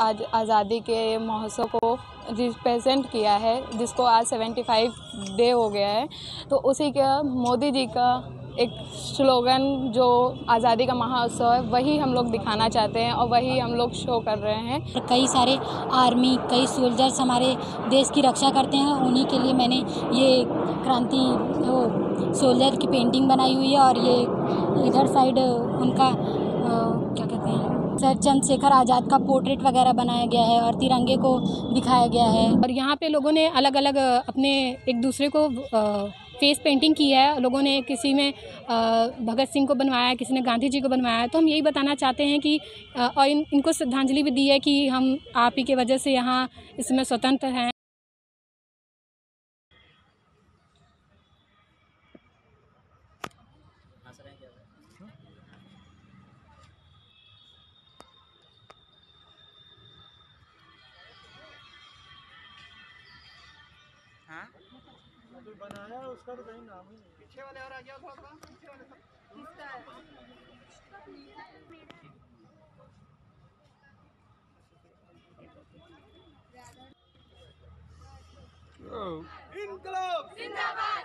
आज़ादी के महोत्सव को रिप्रेजेंट किया है, जिसको आज 75 डे हो गया है। तो उसी का मोदी जी का एक स्लोगन जो आज़ादी का महोत्सव है, वही हम लोग दिखाना चाहते हैं और वही हम लोग शो कर रहे हैं। कई सारे आर्मी, कई सोल्जर्स हमारे देश की रक्षा करते हैं, उन्हीं के लिए मैंने ये क्रांति सोल्जर की पेंटिंग बनाई हुई है। और ये इधर साइड उनका क्या कहते हैं, सर चंद्रशेखर आज़ाद का पोर्ट्रेट वगैरह बनाया गया है और तिरंगे को दिखाया गया है। और यहाँ पे लोगों ने अलग अलग अपने एक दूसरे को फेस पेंटिंग की है। लोगों ने किसी में भगत सिंह को बनवाया है, किसी ने गांधी जी को बनवाया है। तो हम यही बताना चाहते हैं कि और इनको श्रद्धांजलि भी दी है कि हम आप ही के वजह से यहाँ इसमें स्वतंत्र हैं। बनाया उसका तो कहीं नाम ही नहीं। पीछे वाले और आ गया थोड़ा, पीछे वाले किसका है? इंकलाब जिंदाबाद,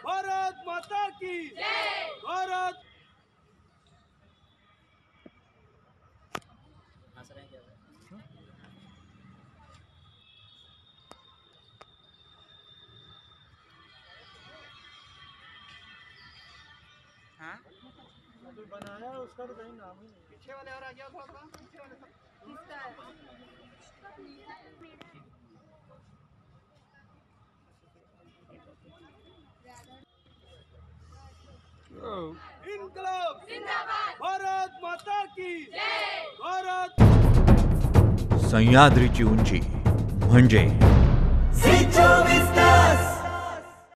भारत माता की जय, भारत। जो बनाया उसका तो कहीं नाम ही नहीं। पीछे वाले और आ गया थोड़ा, पीछे वाले किसका है? इंकलाब जिंदाबाद, भारत माता की जय, भारत। सह्याद्रीची उंची म्हणजे